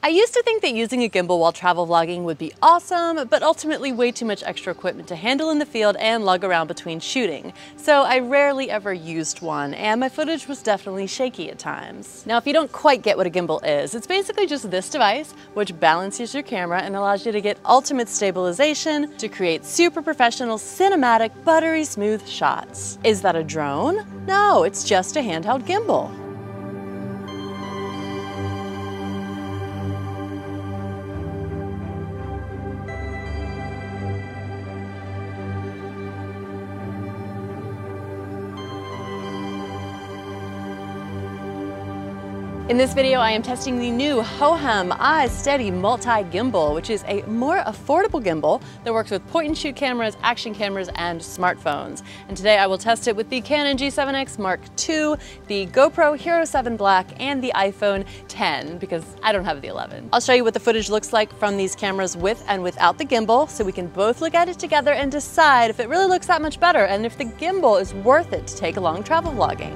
I used to think that using a gimbal while travel vlogging would be awesome, but ultimately way too much extra equipment to handle in the field and lug around between shooting, so I rarely ever used one, and my footage was definitely shaky at times. Now, if you don't quite get what a gimbal is, it's basically just this device, which balances your camera and allows you to get ultimate stabilization to create super professional, cinematic, buttery smooth shots. Is that a drone? No, it's just a handheld gimbal. In this video, I am testing the new Hohem iSteady Multi Gimbal, which is a more affordable gimbal that works with point-and-shoot cameras, action cameras, and smartphones. And today I will test it with the Canon G7X Mark II, the GoPro Hero 7 Black, and the iPhone X, because I don't have the 11. I'll show you what the footage looks like from these cameras with and without the gimbal, so we can both look at it together and decide if it really looks that much better and if the gimbal is worth it to take along travel vlogging.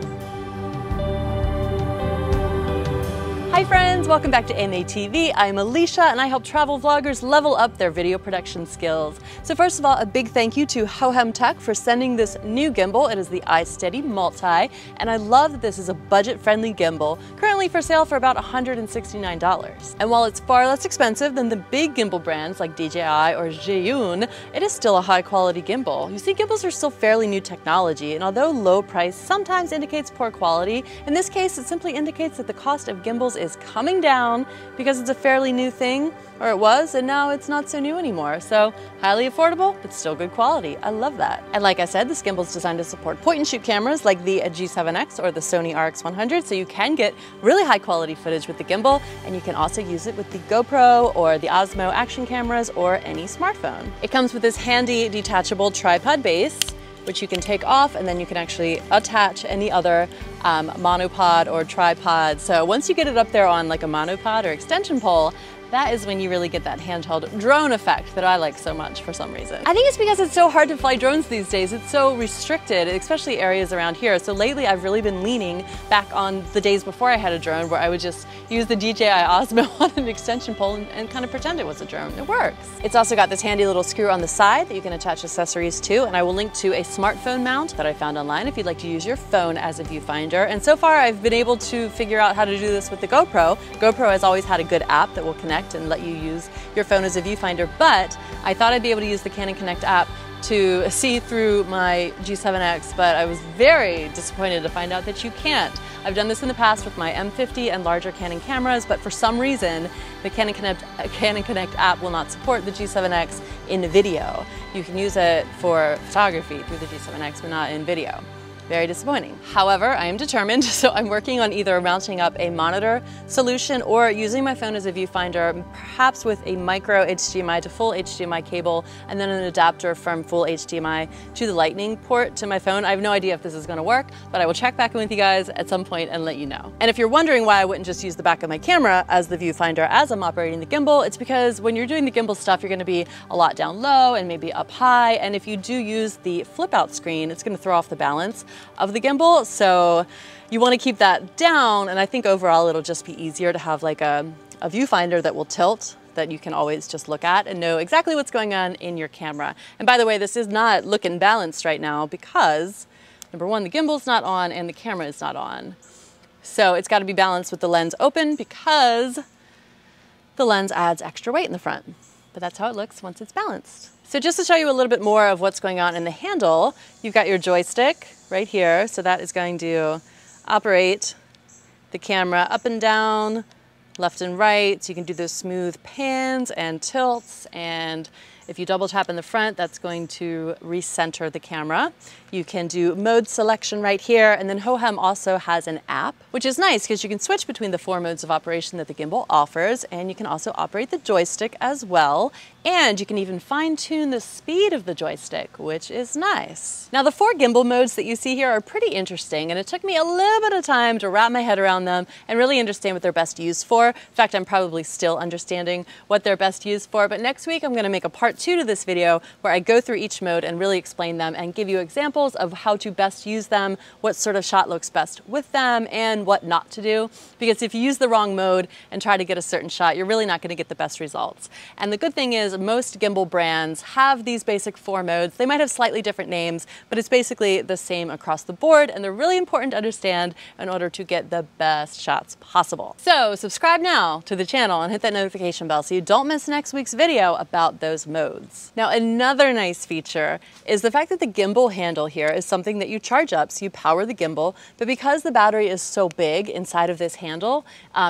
Hi friends, welcome back to AMA TV. I'm Alicia and I help travel vloggers level up their video production skills. So first of all, a big thank you to Hohem Tech for sending this new gimbal. It is the iSteady Multi, and I love that this is a budget-friendly gimbal, currently for sale for about $169. And while it's far less expensive than the big gimbal brands like DJI or Zhiyun, it is still a high-quality gimbal. You see, gimbals are still fairly new technology, and although low price sometimes indicates poor quality, in this case it simply indicates that the cost of gimbals is coming down because it's a fairly new thing, or it was, and now it's not so new anymore. So highly affordable, but still good quality. I love that. And like I said, this gimbal is designed to support point-and-shoot cameras like the G7X or the Sony RX100, so you can get really high-quality footage with the gimbal, and you can also use it with the GoPro or the Osmo action cameras or any smartphone. It comes with this handy detachable tripod base, which you can take off, and then you can actually attach any other monopod or tripod. So once you get it up there on like a monopod or extension pole, that is when you really get that handheld drone effect that I like so much for some reason. I think it's because it's so hard to fly drones these days. It's so restricted, especially areas around here. So lately I've really been leaning back on the days before I had a drone where I would just use the DJI Osmo on an extension pole and kind of pretend it was a drone. It works. It's also got this handy little screw on the side that you can attach accessories to, and I will link to a smartphone mount that I found online if you'd like to use your phone as a viewfinder. And so far I've been able to figure out how to do this with the GoPro. GoPro has always had a good app that will connect and let you use your phone as a viewfinder, but I thought I'd be able to use the Canon Connect app to see through my G7X, but I was very disappointed to find out that you can't. I've done this in the past with my M50 and larger Canon cameras, but for some reason, the Canon Connect app will not support the G7X in video. You can use it for photography through the G7X, but not in video. Very disappointing. However, I am determined, so I'm working on either mounting up a monitor solution or using my phone as a viewfinder, perhaps with a micro HDMI to full HDMI cable, and then an adapter from full HDMI to the lightning port to my phone. I have no idea if this is gonna work, but I will check back in with you guys at some point and let you know. And if you're wondering why I wouldn't just use the back of my camera as the viewfinder as I'm operating the gimbal, it's because when you're doing the gimbal stuff, you're gonna be a lot down low and maybe up high, and if you do use the flip out screen, it's gonna throw off the balance of the gimbal, so you want to keep that down. And I think overall it'll just be easier to have like a viewfinder that will tilt, that you can always just look at and know exactly what's going on in your camera. And by the way, this is not looking balanced right now because number one, the gimbal's not on and the camera is not on. So it's got to be balanced with the lens open because the lens adds extra weight in the front. But that's how it looks once it's balanced. So just to show you a little bit more of what's going on in the handle, you've got your joystick right here. So that is going to operate the camera up and down, left and right. So you can do those smooth pans and tilts. And if you double tap in the front, that's going to recenter the camera. You can do mode selection right here. And then Hohem also has an app, which is nice because you can switch between the four modes of operation that the gimbal offers. And you can also operate the joystick as well. And you can even fine tune the speed of the joystick, which is nice. Now the four gimbal modes that you see here are pretty interesting, and it took me a little bit of time to wrap my head around them and really understand what they're best used for. In fact, I'm probably still understanding what they're best used for, but next week I'm gonna make a part part two to this video where I go through each mode and really explain them and give you examples of how to best use them, what sort of shot looks best with them, and what not to do. Because if you use the wrong mode and try to get a certain shot, you're really not going to get the best results. And the good thing is most gimbal brands have these basic four modes. They might have slightly different names, but it's basically the same across the board, and they're really important to understand in order to get the best shots possible. So subscribe now to the channel and hit that notification bell so you don't miss next week's video about those modes. Now, another nice feature is the fact that the gimbal handle here is something that you charge up, so you power the gimbal, but because the battery is so big inside of this handle,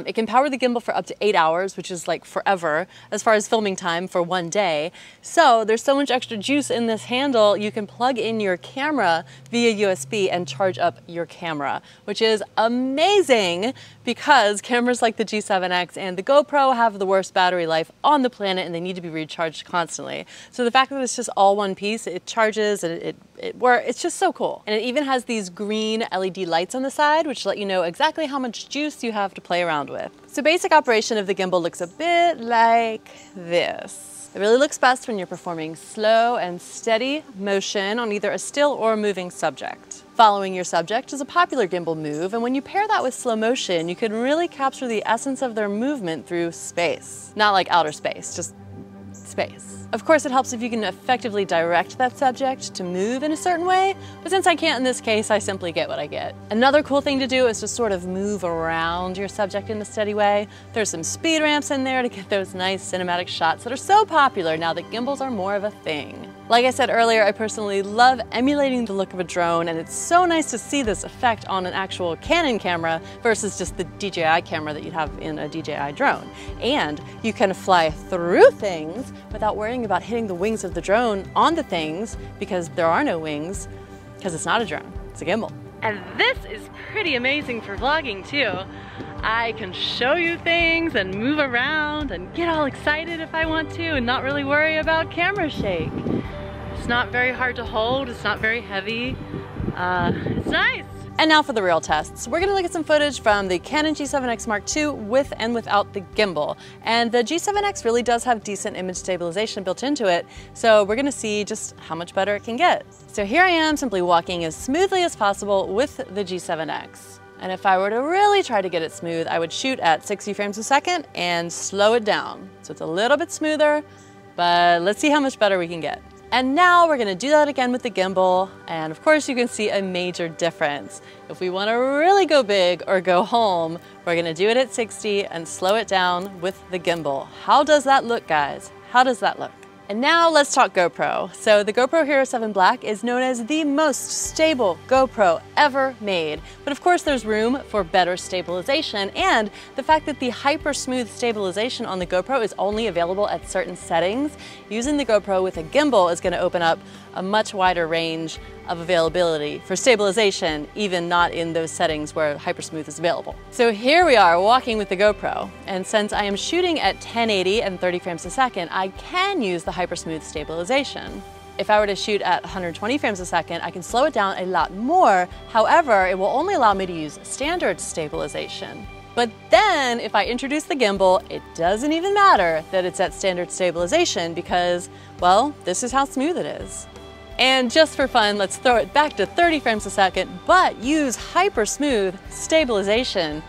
it can power the gimbal for up to 8 hours, which is like forever as far as filming time for one day. So there's so much extra juice in this handle, you can plug in your camera via USB and charge up your camera, which is amazing because cameras like the G7X and the GoPro have the worst battery life on the planet and they need to be recharged constantly. So the fact that it's just all one piece, it charges and it's just so cool. And it even has these green LED lights on the side, which let you know exactly how much juice you have to play around with. So basic operation of the gimbal looks a bit like this. It really looks best when you're performing slow and steady motion on either a still or moving subject. Following your subject is a popular gimbal move, and when you pair that with slow motion, you can really capture the essence of their movement through space. Not like outer space, just space. Of course, it helps if you can effectively direct that subject to move in a certain way, but since I can't in this case, I simply get what I get. Another cool thing to do is to sort of move around your subject in a steady way. There's some speed ramps in there to get those nice cinematic shots that are so popular now that gimbals are more of a thing. Like I said earlier, I personally love emulating the look of a drone, and it's so nice to see this effect on an actual Canon camera versus just the DJI camera that you'd have in a DJI drone. And you can fly through things without worrying about hitting the wings of the drone on the things, because there are no wings, because it's not a drone, it's a gimbal. And this is pretty amazing for vlogging too. I can show you things and move around and get all excited if I want to and not really worry about camera shake. It's not very hard to hold, it's not very heavy, it's nice. And now for the real tests. We're gonna look at some footage from the Canon G7X Mark II with and without the gimbal. And the G7X really does have decent image stabilization built into it, so we're gonna see just how much better it can get. So here I am simply walking as smoothly as possible with the G7X. And if I were to really try to get it smooth, I would shoot at 60 frames a second and slow it down. So it's a little bit smoother, but let's see how much better we can get. And now we're gonna do that again with the gimbal. And of course you can see a major difference. If we wanna really go big or go home, we're gonna do it at 60 and slow it down with the gimbal. How does that look, guys? How does that look? And now let's talk GoPro. So the GoPro Hero 7 Black is known as the most stable GoPro ever made. But of course there's room for better stabilization, and the fact that the hyper smooth stabilization on the GoPro is only available at certain settings, using the GoPro with a gimbal is going to open up a much wider range of availability for stabilization, even not in those settings where hypersmooth is available. So here we are walking with the GoPro, and since I am shooting at 1080 and 30 frames a second, I can use the hypersmooth stabilization. If I were to shoot at 120 frames a second, I can slow it down a lot more. However, it will only allow me to use standard stabilization. But then if I introduce the gimbal, it doesn't even matter that it's at standard stabilization because, well, this is how smooth it is. And just for fun, let's throw it back to 30 frames a second, but use hyper smooth stabilization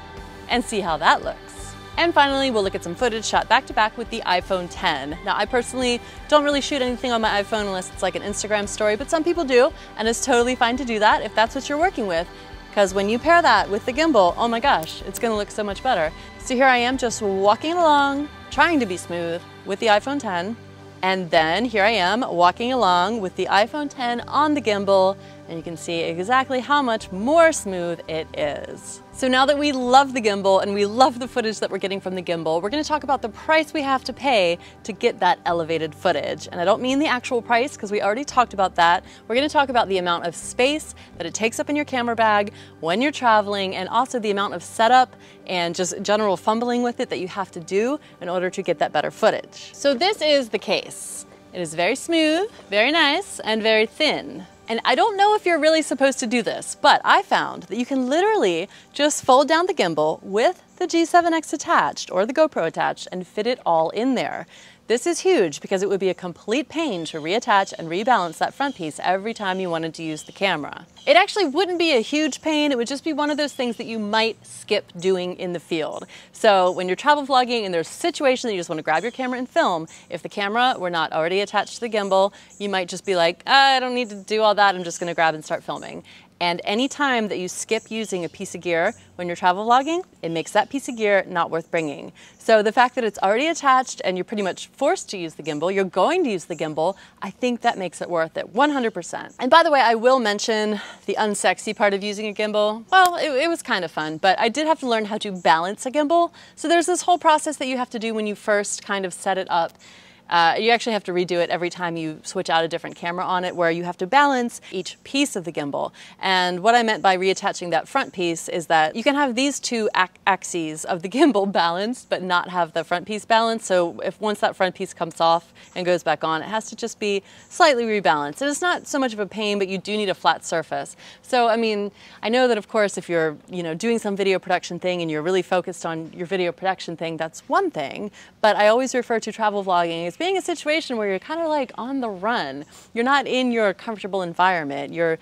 and see how that looks. And finally, we'll look at some footage shot back to back with the iPhone X. Now, I personally don't really shoot anything on my iPhone unless it's like an Instagram story, but some people do, and it's totally fine to do that if that's what you're working with. Because when you pair that with the gimbal, oh my gosh, it's gonna look so much better. So here I am just walking along, trying to be smooth with the iPhone X. And then here I am walking along with the iPhone X on the gimbal, and you can see exactly how much more smooth it is. So now that we love the gimbal and we love the footage that we're getting from the gimbal, we're gonna talk about the price we have to pay to get that elevated footage. And I don't mean the actual price because we already talked about that. We're gonna talk about the amount of space that it takes up in your camera bag when you're traveling, and also the amount of setup and just general fumbling with it that you have to do in order to get that better footage. So this is the case. It is very smooth, very nice, and very thin. And I don't know if you're really supposed to do this, but I found that you can literally just fold down the gimbal with the G7X attached or the GoPro attached and fit it all in there. This is huge because it would be a complete pain to reattach and rebalance that front piece every time you wanted to use the camera. It actually wouldn't be a huge pain, it would just be one of those things that you might skip doing in the field. So when you're travel vlogging and there's a situation that you just want to grab your camera and film, if the camera were not already attached to the gimbal, you might just be like, I don't need to do all that, I'm just going to grab and start filming. And any time that you skip using a piece of gear when you're travel vlogging, it makes that piece of gear not worth bringing. So the fact that it's already attached and you're pretty much forced to use the gimbal, you're going to use the gimbal, I think that makes it worth it 100%. And by the way, I will mention the unsexy part of using a gimbal. Well, it was kind of fun, but I did have to learn how to balance a gimbal. So there's this whole process that you have to do when you first kind of set it up. You actually have to redo it every time you switch out a different camera on it, where you have to balance each piece of the gimbal. And what I meant by reattaching that front piece is that you can have these two axes of the gimbal balanced, but not have the front piece balanced. So if once that front piece comes off and goes back on, it has to just be slightly rebalanced. And it's not so much of a pain, but you do need a flat surface. So, I mean, I know that of course, if you're, doing some video production thing and you're really focused on your video production thing, that's one thing, but I always refer to travel vlogging as being a situation where you're kind of like on the run. You're not in your comfortable environment. You're,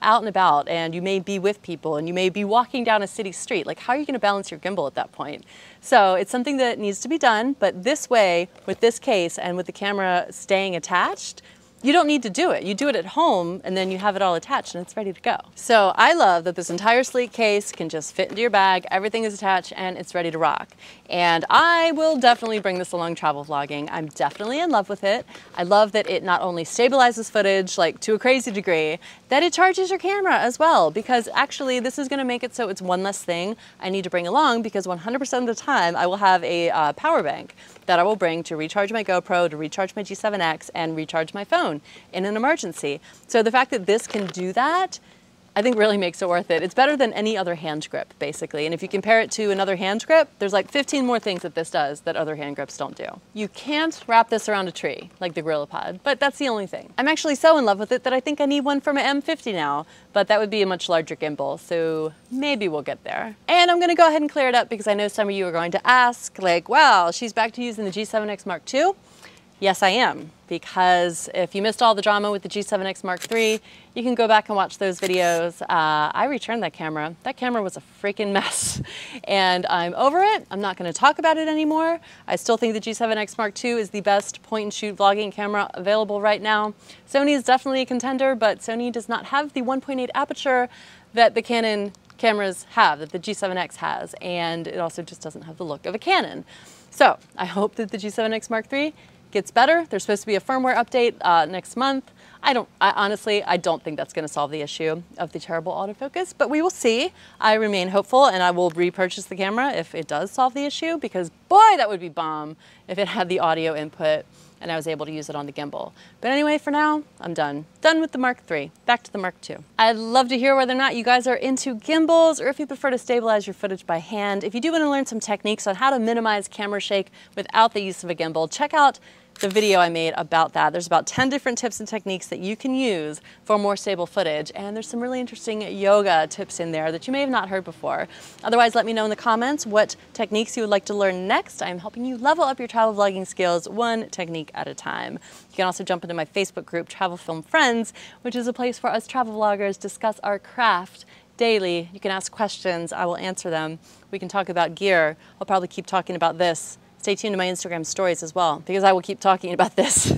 out and about, and you may be with people, and you may be walking down a city street. Like, how are you going to balance your gimbal at that point? So it's something that needs to be done, but this way, with this case and with the camera staying attached, you don't need to do it. You do it at home and then you have it all attached and it's ready to go. So I love that this entire sleek case can just fit into your bag. Everything is attached and it's ready to rock. And I will definitely bring this along travel vlogging. I'm definitely in love with it. I love that it not only stabilizes footage like to a crazy degree, that it charges your camera as well, because actually this is going to make it so it's one less thing I need to bring along, because 100% of the time I will have a power bank that I will bring to recharge my GoPro, to recharge my G7X, and recharge my phone in an emergency. So the fact that this can do that, I think really makes it worth it. It's better than any other hand grip, basically. And if you compare it to another hand grip, there's like 15 more things that this does that other hand grips don't do. You can't wrap this around a tree like the GorillaPod, but that's the only thing. I'm actually so in love with it that I think I need one for my M50 now, but that would be a much larger gimbal, so maybe we'll get there. And I'm gonna go ahead and clear it up because I know some of you are going to ask, like, wow, she's back to using the G7X Mark II. Yes, I am, because if you missed all the drama with the G7X Mark III, you can go back and watch those videos. I returned that camera. That camera was a freaking mess, and I'm over it. I'm not going to talk about it anymore. I still think the G7X Mark II is the best point-and-shoot vlogging camera available right now. Sony is definitely a contender, but Sony does not have the 1.8 aperture that the Canon cameras have, that the G7X has, and it also just doesn't have the look of a Canon. So I hope that the G7X Mark III gets better. There's supposed to be a firmware update next month. I honestly don't think that's going to solve the issue of the terrible autofocus, but we will see. I remain hopeful, and I will repurchase the camera if it does solve the issue, because boy, that would be bomb if it had the audio input and I was able to use it on the gimbal. But anyway, for now, I'm done. Done with the Mark III, back to the Mark II. I'd love to hear whether or not you guys are into gimbals, or if you prefer to stabilize your footage by hand. If you do want to learn some techniques on how to minimize camera shake without the use of a gimbal, check out the video I made about that. There's about 10 different tips and techniques that you can use for more stable footage. And there's some really interesting yoga tips in there that you may have not heard before. Otherwise, let me know in the comments what techniques you would like to learn next. I'm helping you level up your travel vlogging skills one technique at a time. You can also jump into my Facebook group, Travel Film Friends, which is a place for us travel vloggers discuss our craft daily. You can ask questions, I will answer them. We can talk about gear. I'll probably keep talking about this. Stay tuned to my Instagram stories as well, because I will keep talking about this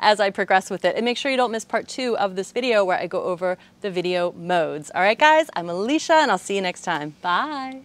as I progress with it. And make sure you don't miss part 2 of this video, where I go over the video modes. All right, guys, I'm Alicia, and I'll see you next time. Bye.